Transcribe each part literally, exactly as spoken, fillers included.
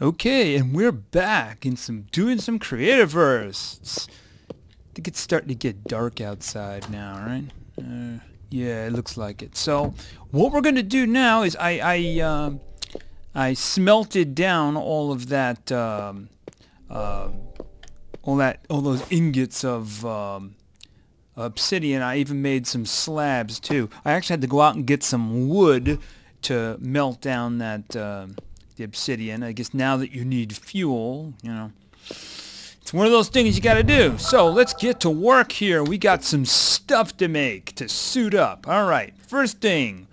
Okay, and we're back in some doing some Creativerse. I think it's starting to get dark outside now, right? Uh, yeah, it looks like it. So what we're gonna do now is I I uh, I smelted down all of that um, uh, all that all those ingots of um, obsidian. I even made some slabs too. I actually had to go out and get some wood to melt down that. Uh, The obsidian. I guess now that you need fuel, you know, it's one of those things you gotta do. So let's get to work here. We got some stuff to make to suit up. All right. First thing,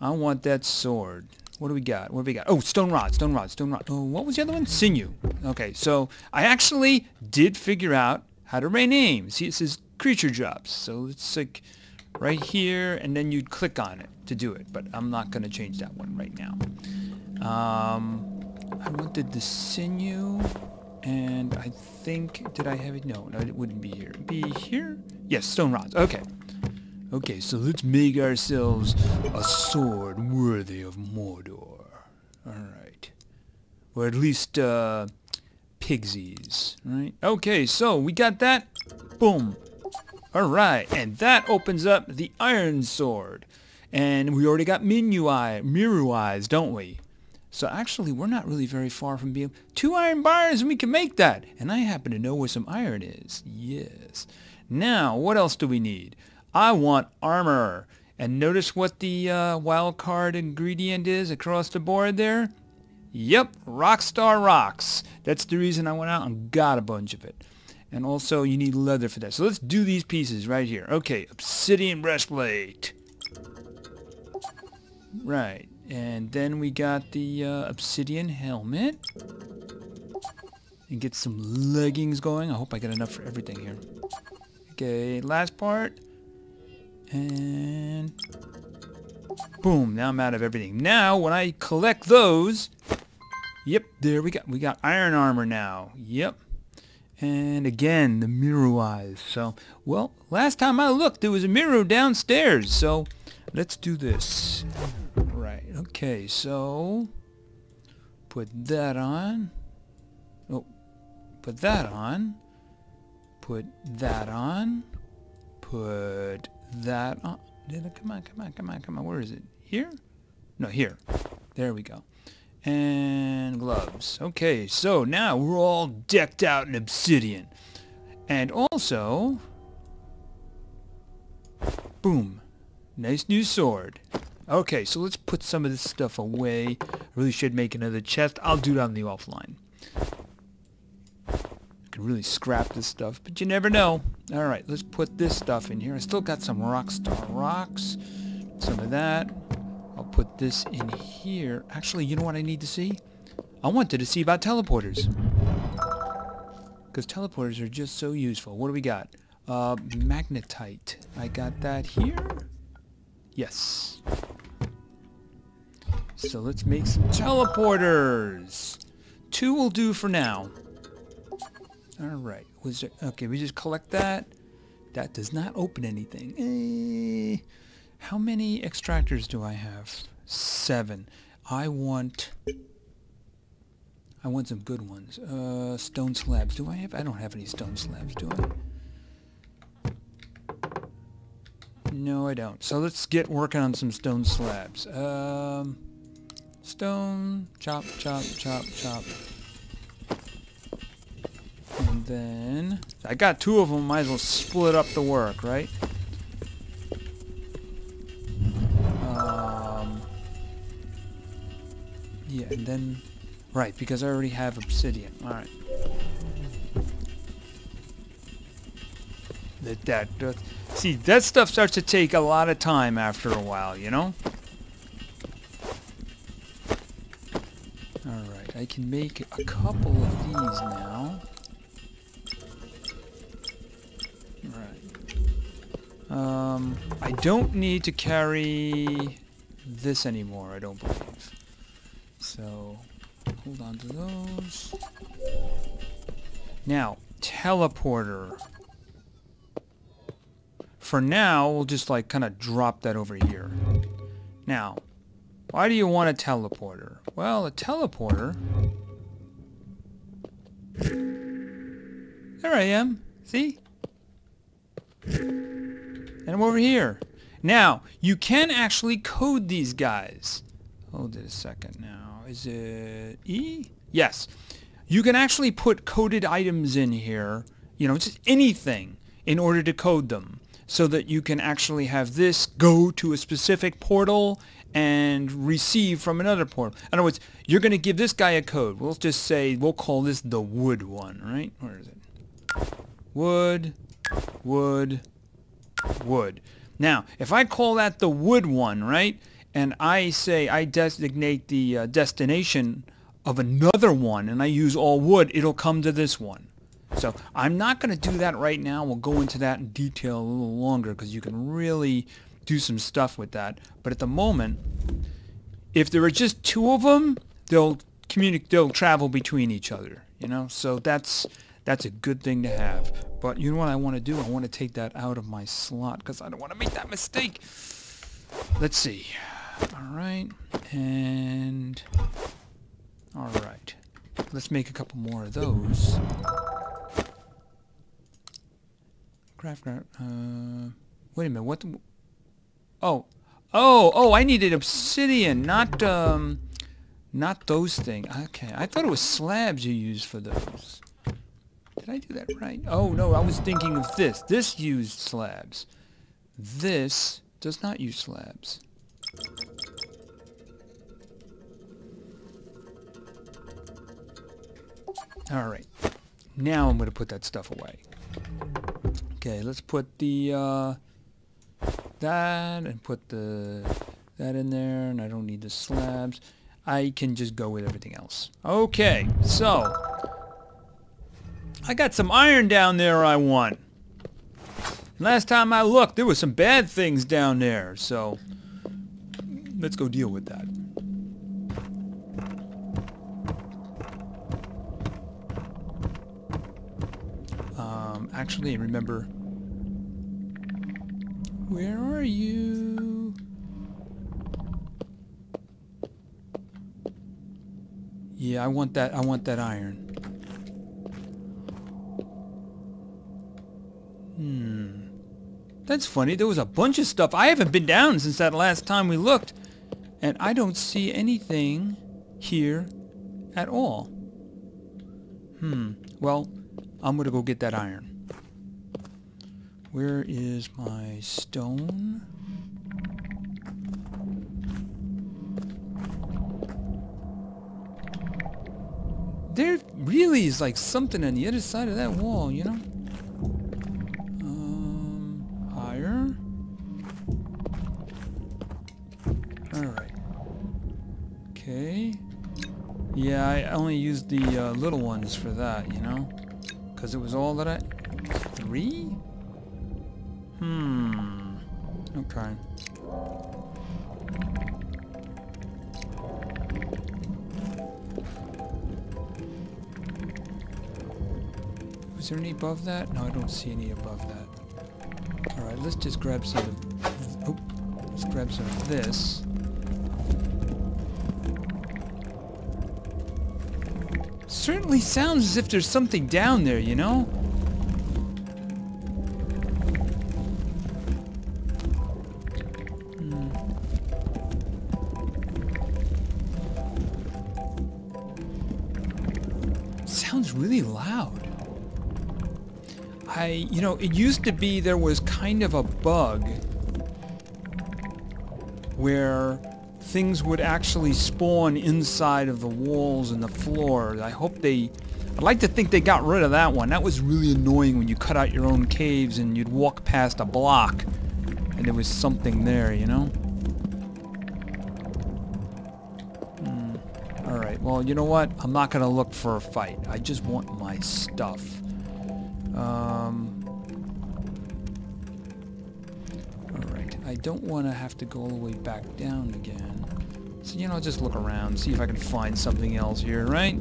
I want that sword. What do we got? What do we got? Oh, stone rod, stone rod, stone rod. Oh, what was the other one? Sinew. Okay. So I actually did figure out how to rename. See, it says creature jobs. So it's like right here, and then you'd click on it to do it. But I'm not gonna change that one right now. Um, I wanted the sinew, and I think, did I have it? No, no, it wouldn't be here. Be here? Yes, stone rods. Okay. Okay, so let's make ourselves a sword worthy of Mordor. Alright. Or at least, uh, pigsies, right? Okay, so we got that. Boom. Alright, and that opens up the iron sword. And we already got Minuai, Miruai's, don't we? So actually, we're not really very far from being... Two iron bars and we can make that! And I happen to know where some iron is. Yes. Now, what else do we need? I want armor. And notice what the uh, wild card ingredient is across the board there? Yep, Rockstar Rocks. That's the reason I went out and got a bunch of it. And also, you need leather for that. So let's do these pieces right here. Okay, obsidian breastplate. Right. And then we got the uh, obsidian helmet. And get some leggings going. I hope I got enough for everything here. Okay, last part. And... boom, now I'm out of everything. Now, when I collect those... Yep, there we go. We got iron armor now. Yep. And again, the mirror eyes. So, well, last time I looked, there was a mirror downstairs. So, let's do this. Okay, so put that on. Oh, put that on. Put that on. Put that on. Come on, come on, come on, come on. Where is it? Here? No, here. There we go. And gloves. Okay, so now we're all decked out in obsidian. And also, boom. Nice new sword. Okay, so let's put some of this stuff away. I really should make another chest. I'll do it on the offline. I can really scrap this stuff, but you never know. All right, let's put this stuff in here. I still got some Rockstar Rocks. Some of that. I'll put this in here. Actually, you know what I need to see? I wanted to see about teleporters. Because teleporters are just so useful. What do we got? Uh, magnetite. I got that here. Yes. So let's make some teleporters. Two will do for now. Alright. Was there, okay, we just collect that. That does not open anything. Eh, how many extractors do I have? Seven. I want... I want some good ones. Uh, stone slabs. Do I have... I don't have any stone slabs, do I? No, I don't. So let's get working on some stone slabs. Um, stone, chop, chop, chop, chop. And then... I got two of them. Might as well split up the work, right? Um, yeah, and then... Right, because I already have obsidian. Alright. That, that, uh, see, that stuff starts to take a lot of time after a while, you know? Alright, I can make a couple of these now. Alright. Um, I don't need to carry this anymore, I don't believe. So, hold on to those. Now, teleporter. For now, we'll just like kind of drop that over here. Now, why do you want a teleporter? Well, a teleporter There I am. See? And I'm over here. Now, you can actually code these guys. Hold it a second now. Is it E? Yes. You can actually put coded items in here, you know, just anything, in order to code them, so that you can actually have this go to a specific portal and receive from another portal. In other words, you're going to give this guy a code. We'll just say, we'll call this the wood one, right? Where is it? Wood, wood, wood. Now, if I call that the wood one, right, and I say I designate the uh, destination of another one, and I use all wood, it'll come to this one. So I'm not going to do that right now. We'll go into that in detail a little longer because you can really do some stuff with that. But at the moment, if there are just two of them, they'll communicate, they'll travel between each other, you know? So that's that's a good thing to have. But you know what I want to do? I want to take that out of my slot because I don't want to make that mistake. Let's see. All right. And all right. Let's make a couple more of those. Craft, craft, uh, wait a minute, what the, oh, oh, oh, I needed obsidian, not, um, not those things. Okay, I thought it was slabs you used for those. Did I do that right? Oh, no, I was thinking of this. This used slabs. This does not use slabs. All right, now I'm going to put that stuff away. Okay, let's put the, uh, that, and put the, that in there, and I don't need the slabs. I can just go with everything else. Okay, so, I got some iron down there I want. Last time I looked, there were some bad things down there, so, let's go deal with that. Um, actually, remember... Where are you? Yeah, I want that, I want that iron. Hmm. That's funny, there was a bunch of stuff. I haven't been down since that last time we looked. And I don't see anything here at all. Hmm. Well, I'm gonna go get that iron. Where is my stone? There really is like something on the other side of that wall, you know? Um, higher? Alright. Okay. Yeah, I only used the uh, little ones for that, you know? Because it was all that I... Three? Hmm. Okay. Was there any above that? No, I don't see any above that. Alright, let's just grab some of... Oh, let's grab some of this. Certainly sounds as if there's something down there, you know? Really loud. I, you know, it used to be there was kind of a bug where things would actually spawn inside of the walls and the floor. I hope they, I'd like to think they got rid of that one. That was really annoying when you cut out your own caves and you'd walk past a block and there was something there, you know? Well, you know what? I'm not going to look for a fight. I just want my stuff. Um, Alright. I don't want to have to go all the way back down again. So, you know, just look around. See if I can find something else here, right?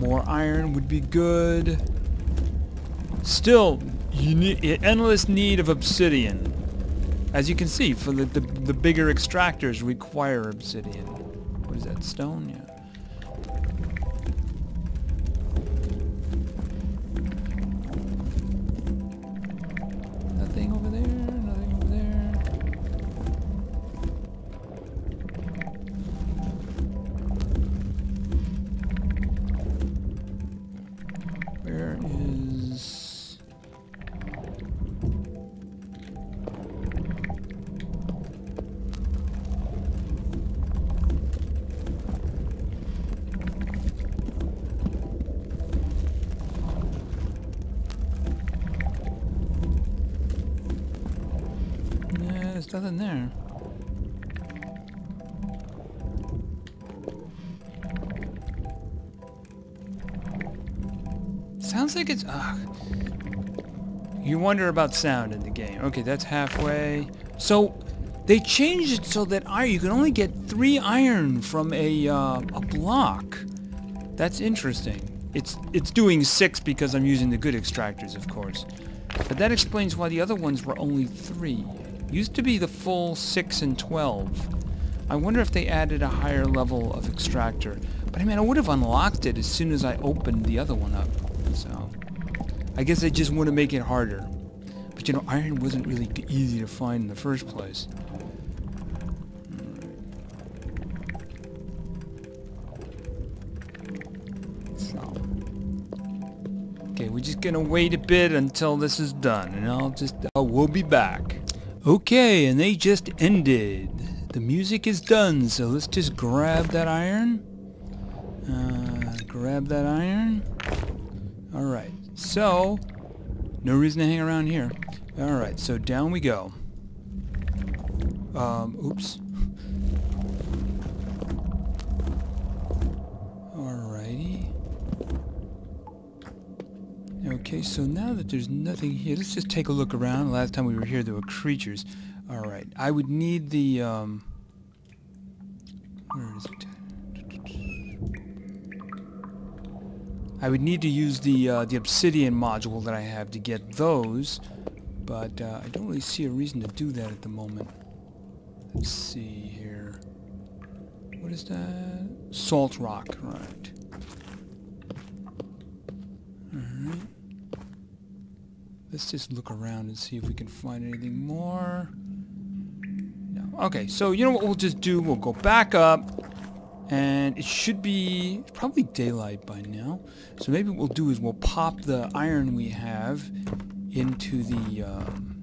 More iron would be good. Still, you need, endless need of obsidian. As you can see, for the, the, the bigger extractors require obsidian. What is that, stone? Yeah. there's nothing there. Sounds like it's... Ugh. You wonder about sound in the game. Okay, that's halfway. So, they changed it so that iron, you can only get three iron from a, uh, a block. That's interesting. It's, it's doing six because I'm using the good extractors, of course. But that explains why the other ones were only three. Used to be the full six and twelve. I wonder if they added a higher level of extractor. But I mean, I would have unlocked it as soon as I opened the other one up. So, I guess they just want to make it harder. But you know, iron wasn't really easy to find in the first place. We're just gonna wait a bit until this is done, and I'll just, uh, we'll be back. Okay, and they just ended. The music is done, so let's just grab that iron. Uh, grab that iron. Alright, so, no reason to hang around here. Alright, so down we go. Um, oops. Okay, so now that there's nothing here, let's just take a look around. Last time we were here, there were creatures. All right, I would need the, um... where is it? I would need to use the, uh, the obsidian module that I have to get those, but uh, I don't really see a reason to do that at the moment. Let's see here. What is that? Salt rock, right. Alright. Let's just look around and see if we can find anything more. No. Okay, so you know what we'll just do? We'll go back up, and it should be probably daylight by now. So maybe what we'll do is we'll pop the iron we have into the um,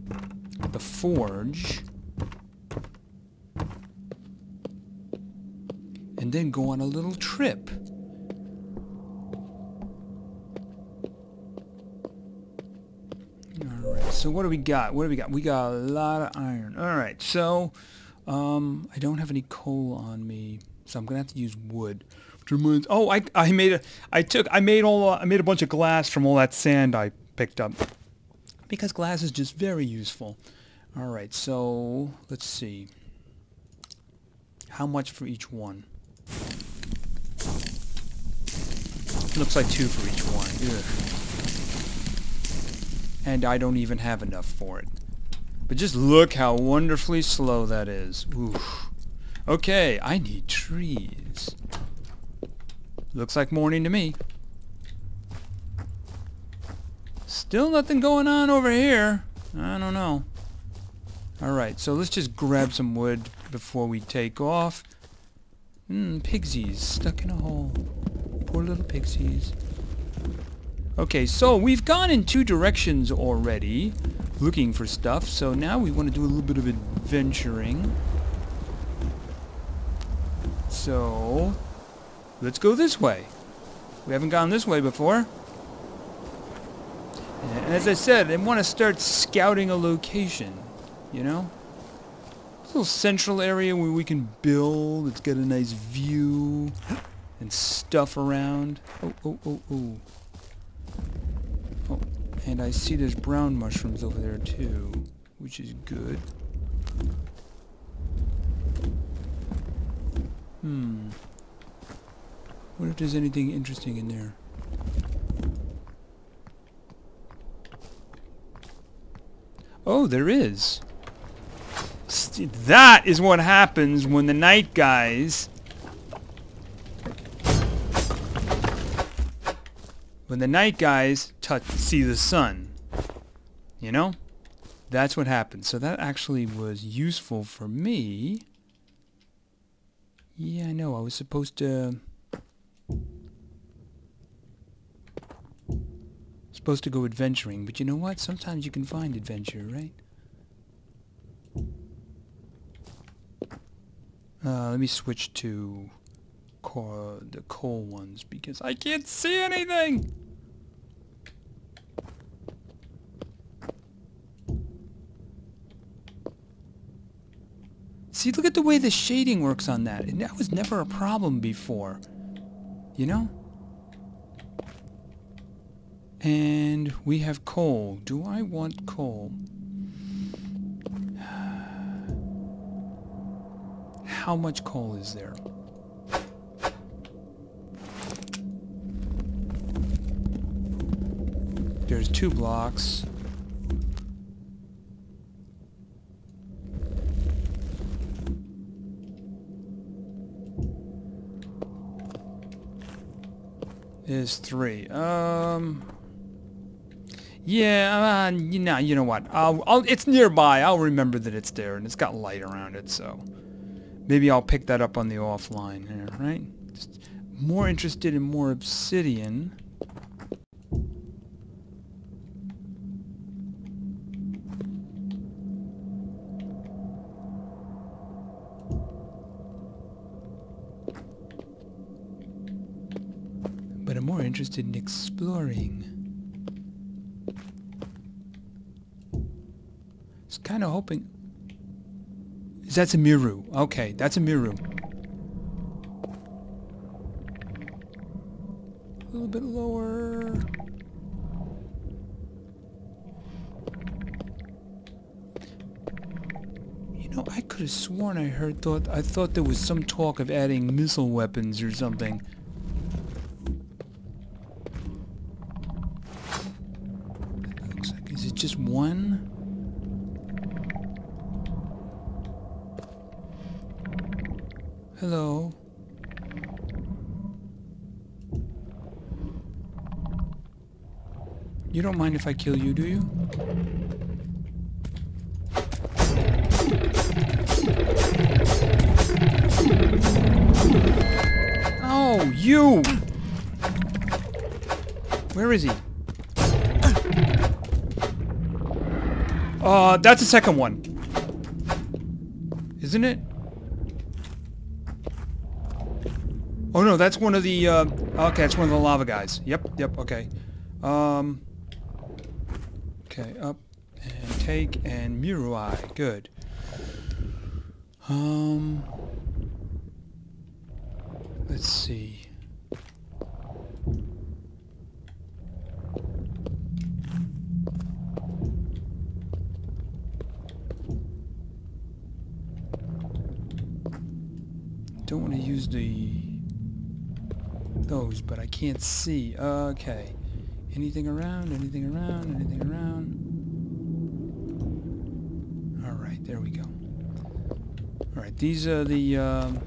the forge, and then go on a little trip. So what do we got? What do we got? We got a lot of iron. All right, so um, I don't have any coal on me, so I'm gonna have to use wood. Which reminds, oh, I I made a I took I made all uh, I made a bunch of glass from all that sand I picked up, because glass is just very useful. All right, so let's see how much for each one. Looks like two for each one. Ugh. And I don't even have enough for it. But just look how wonderfully slow that is. Oof. Okay, I need trees. Looks like morning to me. Still nothing going on over here. I don't know. Alright, so let's just grab some wood before we take off. Mmm, pigsies stuck in a hole. Poor little pigsies. Okay, so we've gone in two directions already, looking for stuff, so now we want to do a little bit of adventuring. So, let's go this way. We haven't gone this way before. And as I said, I want to start scouting a location, you know? This little central area where we can build, it's got a nice view, and stuff around. Oh, oh, oh, oh. And I see there's brown mushrooms over there too, which is good. Hmm. What if there's anything interesting in there? Oh, there is. That is what happens when the night guys... When the night guys touch, see the sun, you know? That's what happens. So that actually was useful for me. Yeah, I know. I was supposed to... Supposed to go adventuring. But you know what? Sometimes you can find adventure, right? Uh, let me switch to... Coal, the coal ones, because I can't see anything! See, look at the way the shading works on that. That was never a problem before, you know? And we have coal. Do I want coal? How much coal is there? There's two blocks. There's three. Um. Yeah. Uh, you know. You know what? I'll, I'll. It's nearby. I'll remember that it's there, and it's got light around it, so maybe I'll pick that up on the offline here. Right? Just more interested in more obsidian. More interested in exploring. Just kind of hoping. That's a miru. Okay, that's a miru. A little bit lower. You know, I could have sworn I heard thought. I thought there was some talk of adding missile weapons or something. Just one? Hello. You don't mind if I kill you, do you? Oh, you! Where is he? Uh, that's the second one. Isn't it? Oh no, that's one of the, uh, okay, that's one of the lava guys. Yep, yep, okay. Um, okay, up, and take, and Miruai, good. Um, let's see. Don't want to use the those, but I can't see. Okay. Anything around? Anything around? Anything around? All right, there we go. All right, these are the um,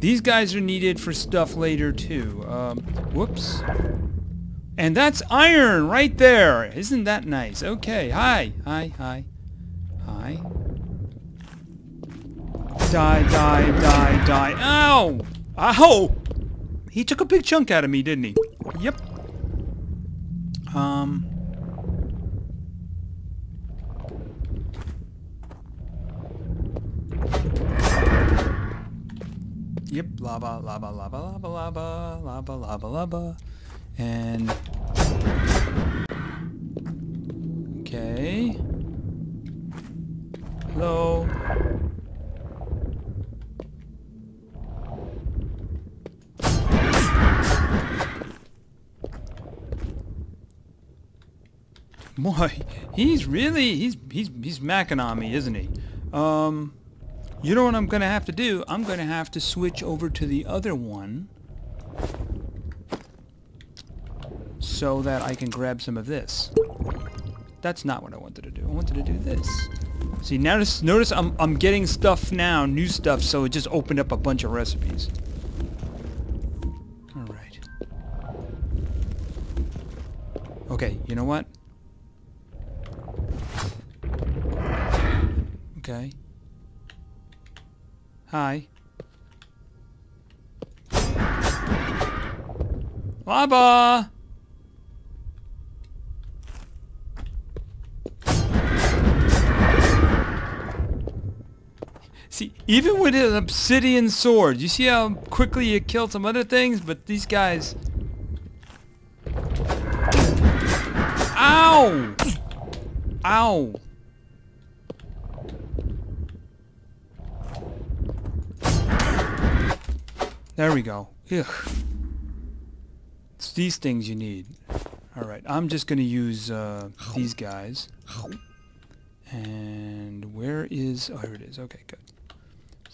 these guys are needed for stuff later too. Um, whoops. And that's iron right there. Isn't that nice? Okay. Hi. Hi. Hi. Hi. Die, die, die, die. Ow! Ow! He took a big chunk out of me, didn't he? Yep. Um. Yep, lava, lava, lava, lava, lava, lava, lava, lava. And... okay. Hello. Boy, he's really, he's, he's, he's macking on me, isn't he? Um, you know what I'm going to have to do? I'm going to have to switch over to the other one so that I can grab some of this. That's not what I wanted to do. I wanted to do this. See, now notice, notice I'm, I'm getting stuff now, new stuff, so it just opened up a bunch of recipes. All right. Okay, you know what? Okay. Hi. Lava! See, even with an obsidian sword, you see how quickly you kill some other things? But these guys... ow! Ow! There we go. Ugh. It's these things you need. Alright, I'm just going to use uh, these guys. And where is... Oh, here it is. Okay, good.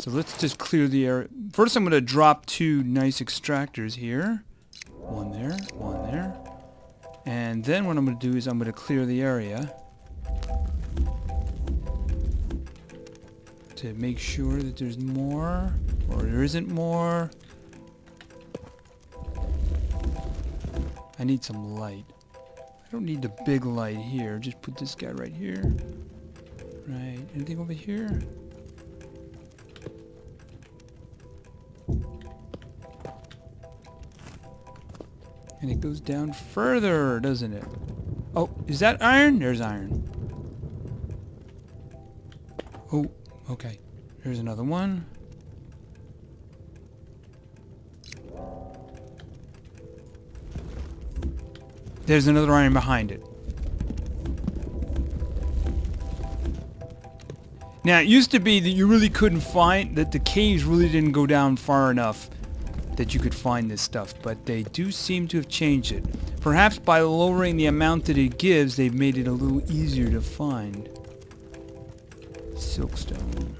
So let's just clear the area. First I'm going to drop two nice extractors here. One there, one there. And then what I'm going to do is I'm going to clear the area. To make sure that there's more, or there isn't more. I need some light. I don't need the big light here. Just put this guy right here. Right. Anything over here? And it goes down further, doesn't it? Oh, is that iron? There's iron. Oh, okay. Here's another one. There's another iron behind it. Now, it used to be that you really couldn't find, that the caves really didn't go down far enough that you could find this stuff, but they do seem to have changed it. Perhaps by lowering the amount that it gives, they've made it a little easier to find. Silkstone.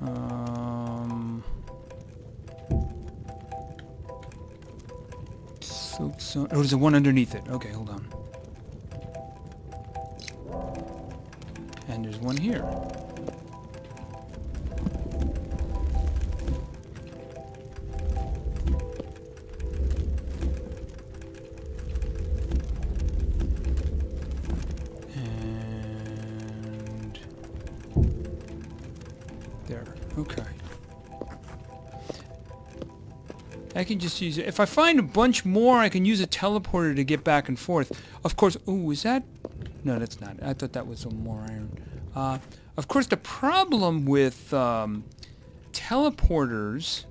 Um... Silkstone... Oh, there's the one underneath it. Okay, hold on. And there's one here. I can just use it. If I find a bunch more, I can use a teleporter to get back and forth. Of course, ooh, is that? No, that's not. I thought that was some more iron. Uh, of course, the problem with um, teleporters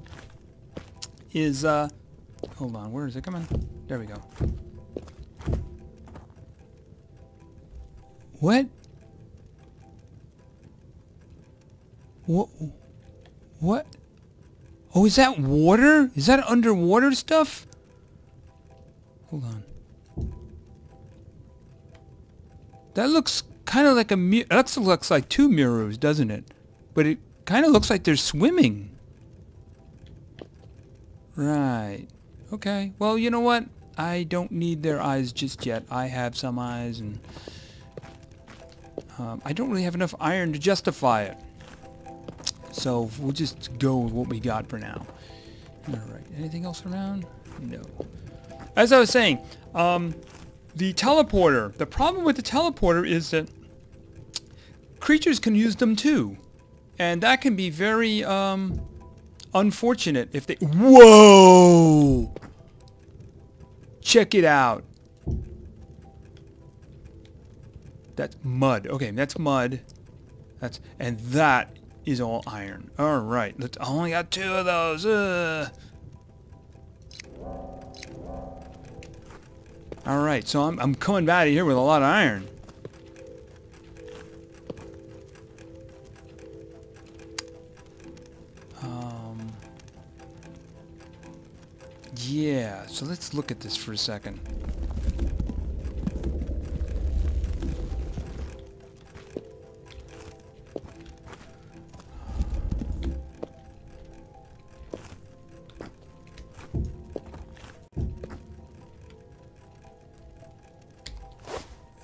is, uh, hold on, where is it? Come on. There we go. What? What? What? Oh, is that water? Is that underwater stuff? Hold on. That looks kind of like a mirror. That looks like two mirrors, doesn't it? But it kind of looks like they're swimming. Right. Okay. Well, you know what? I don't need their eyes just yet. I have some eyes, and um, I don't really have enough iron to justify it. So we'll just go with what we got for now. Alright, anything else around? No. As I was saying, um, the teleporter. The problem with the teleporter is that creatures can use them too. And that can be very um, unfortunate if they... Whoa! Check it out. That's mud. Okay, that's mud. That's And that... is all iron. All right, let's. I only got two of those. Ugh. All right, so I'm I'm coming out of here with a lot of iron. Um. Yeah. So let's look at this for a second.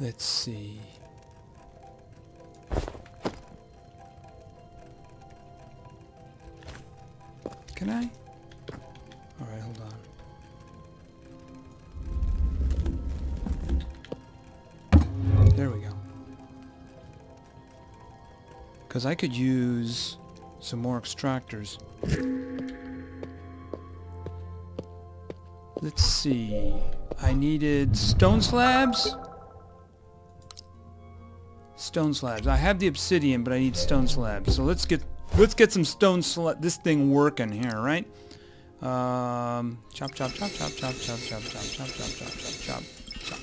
Let's see. Can I? All right, hold on. There we go. Because I could use some more extractors. Let's see. I needed stone slabs. Stone slabs. I have the obsidian, but I need stone slabs. So let's get let's get some stone slab. This thing working here, right? Um, chop, chop, chop, chop, chop, chop, chop, chop, chop, chop, chop, chop, chop.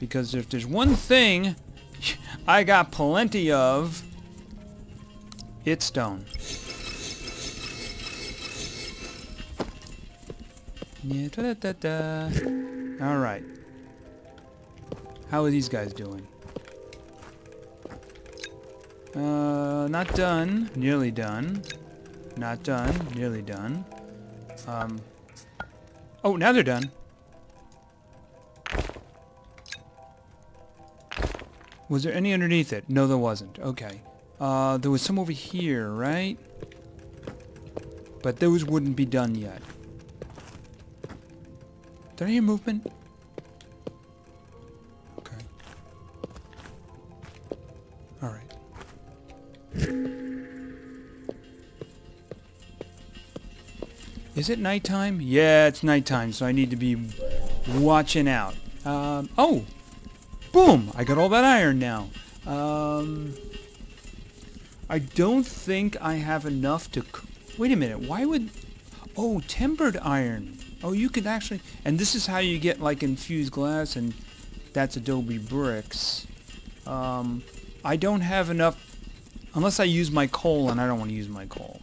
Because if there's one thing I got plenty of, it's stone. Yeah, da da da. All right. How are these guys doing? Uh, not done. Nearly done. Not done. Nearly done. Um. Oh, now they're done. Was there any underneath it? No, there wasn't. Okay. Uh, there was some over here, right? But those wouldn't be done yet. Did I hear movement? Okay. Alright. Is it nighttime? Yeah, it's nighttime, so I need to be watching out. Um, oh! Boom! I got all that iron now. Um, I don't think I have enough to... Wait a minute, why would... Oh, tempered iron. Oh, you could actually... And this is how you get, like, infused glass, and that's adobe bricks. Um, I don't have enough... Unless I use my coal, and I don't want to use my coal.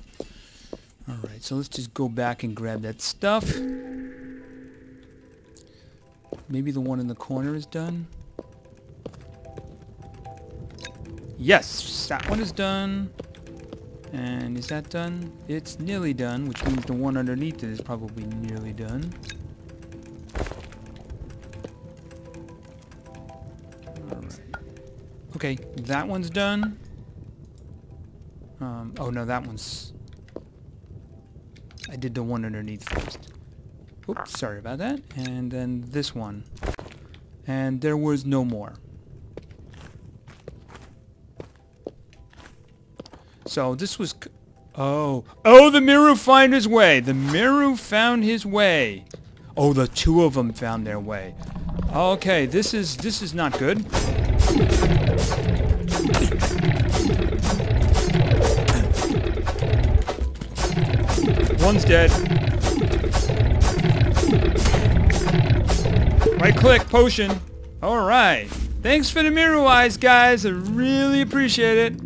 Alright, so let's just go back and grab that stuff. Maybe the one in the corner is done. Yes, that one is done. And is that done? It's nearly done, which means the one underneath it is probably nearly done. Alright. Okay, that one's done. Um, oh no, that one's... I did the one underneath first. Oops, sorry about that. And then this one. And there was no more. So this was... C oh. Oh, the Miru find his way. The Miru found his way. Oh, the two of them found their way. Okay, this is... This is not good. One's dead. Right-click, potion. Alright. Thanks for the Miru eyes, guys. I really appreciate it.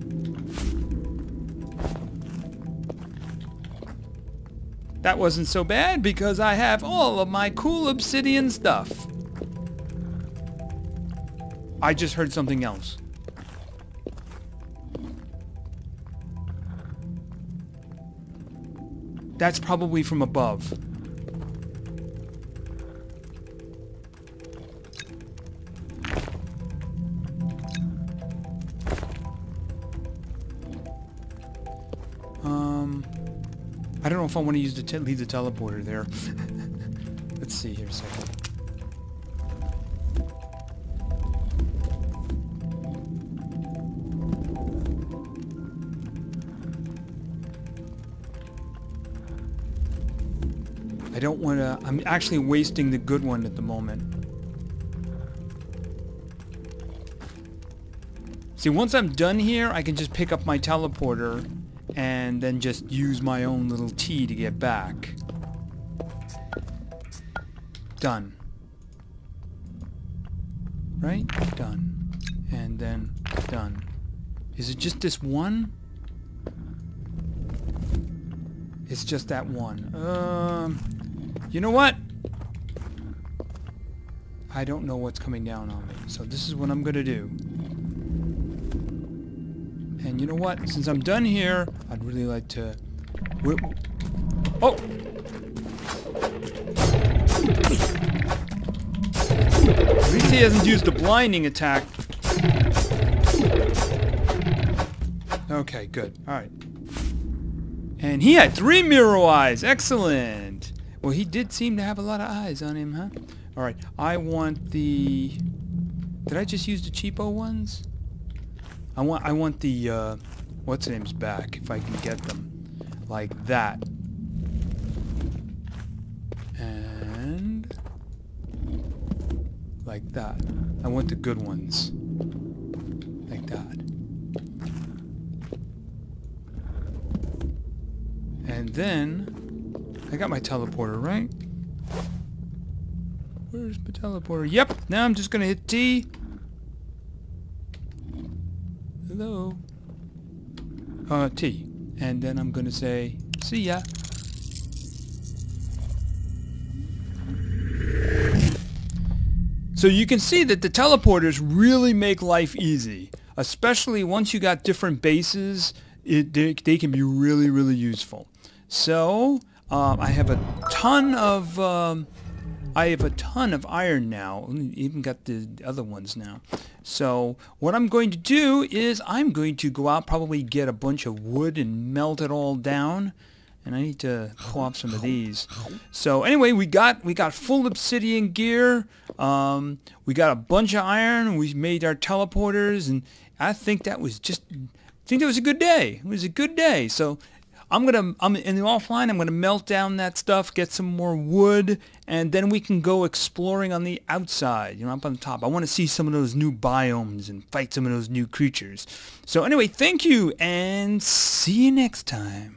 That wasn't so bad because I have all of my cool obsidian stuff. I just heard something else. That's probably from above. I don't know if I want to use the te leave the teleporter there. Let's see here a second. I don't want to... I'm actually wasting the good one at the moment. See, once I'm done here, I can just pick up my teleporter and then just use my own little T to get back. Done. Right? Done. And then done. Is it just this one? It's just that one. Um, you know what? I don't know what's coming down on me, so this is what I'm gonna do. And you know what? Since I'm done here, I'd really like to... Wh oh! At least he hasn't used a blinding attack. Okay, good. Alright. And he had three Miru eyes! Excellent! Well, he did seem to have a lot of eyes on him, huh? Alright, I want the... Did I just use the cheapo ones? I want, I want the, uh, what's-names back, if I can get them. Like that. And... Like that. I want the good ones. Like that. And then... I got my teleporter, right? Where's my teleporter? Yep! Now I'm just gonna hit T. Hello. Uh, T. And then I'm gonna say, see ya. So you can see that the teleporters really make life easy, especially once you got different bases. It, they, they can be really, really useful. So um, I have a ton of um, I have a ton of iron now. Even got the other ones now. So what I'm going to do is I'm going to go out, probably get a bunch of wood and melt it all down. And I need to co-op some of these. So anyway, we got we got full obsidian gear. Um, we got a bunch of iron. We made our teleporters, and I think that was just. I think it was a good day. It was a good day. So I'm gonna, I'm in the offline, I'm gonna melt down that stuff, get some more wood, and then we can go exploring on the outside, you know, up on the top. I wanna see some of those new biomes and fight some of those new creatures. So anyway, thank you and see you next time.